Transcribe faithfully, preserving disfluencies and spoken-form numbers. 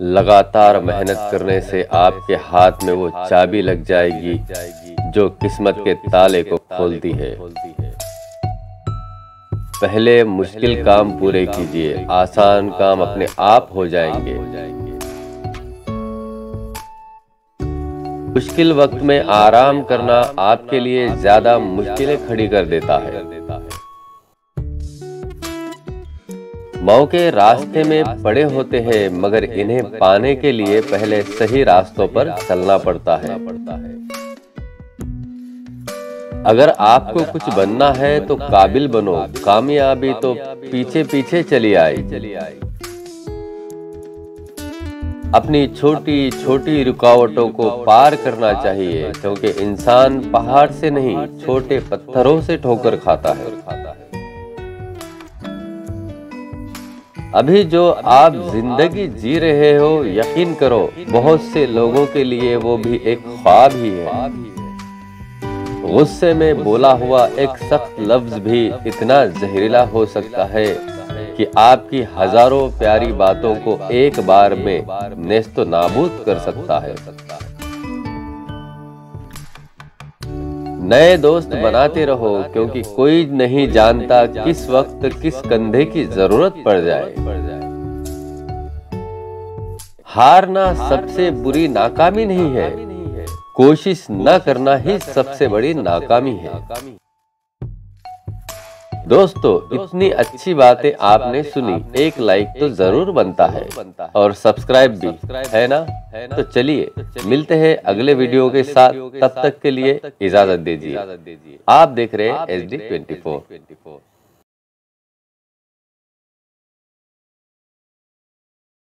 लगातार मेहनत करने से आपके हाथ में वो चाबी लग जाएगी जो किस्मत के ताले को खोलती है। पहले मुश्किल काम पूरे कीजिए, आसान काम अपने आप हो जाएंगे। मुश्किल वक्त में आराम करना आपके लिए ज्यादा मुश्किलें खड़ी कर देता है। मौके के रास्ते में पड़े होते हैं, मगर इन्हें पाने के लिए पहले सही रास्तों पर चलना पड़ता है। अगर आपको कुछ बनना है तो काबिल बनो, कामयाबी तो पीछे पीछे चली आई। अपनी छोटी छोटी रुकावटों को पार करना चाहिए, क्योंकि इंसान पहाड़ से नहीं, छोटे पत्थरों से ठोकर खाता है। अभी जो आप जिंदगी जी रहे हो, यकीन करो बहुत से लोगों के लिए वो भी एक ख्वाब ही है। गुस्से में बोला हुआ एक सख्त लफ्ज भी इतना जहरीला हो सकता है कि आपकी हजारों प्यारी बातों को एक बार में नेस्तो नाबूद कर सकता है। नए दोस्त बनाते रहो, क्योंकि कोई नहीं जानता किस वक्त किस कंधे की जरूरत पड़ जाए। हारना सबसे बुरी नाकामी नहीं है, कोशिश न करना ही सबसे बड़ी नाकामी है। दोस्तों, इतनी अच्छी बातें आपने सुनी, एक लाइक तो जरूर बनता है और सब्सक्राइब भी, है ना? तो चलिए मिलते हैं अगले वीडियो के साथ, तब तक के लिए इजाजत दीजिए। आप देख रहे हैं एस डी ट्वेंटी फोर।